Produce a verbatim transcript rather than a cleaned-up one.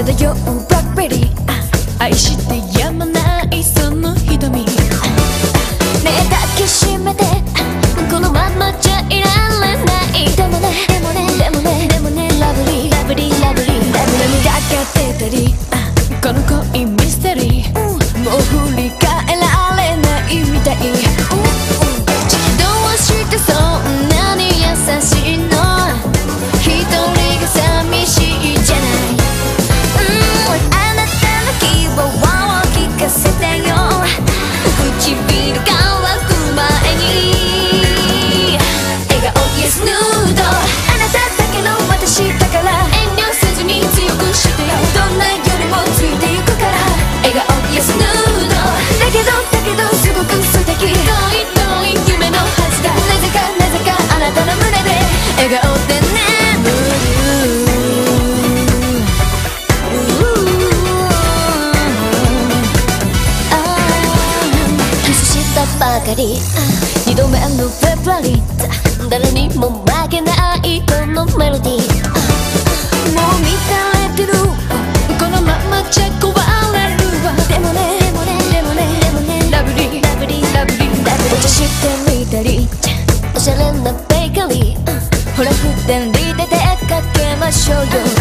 ただよブラックベリー愛してやまないその瞳ねえ抱きしめてこのままじゃいられないでもねでもねでもねでもねラブリーラブリーラブリー涙が出たりこの恋ミステリーもう振り返られないみたいどうしてそんなに優しいの一人が寂しいじゃない二度目のフェブラリー誰にも負けないこのメロディーもう乱れてるこのままじゃ壊れるわでもねでもねでもねでもねラブリーラブリーラブリーお茶してみたりおしゃれなベーカリーほら二人で出かけましょうよ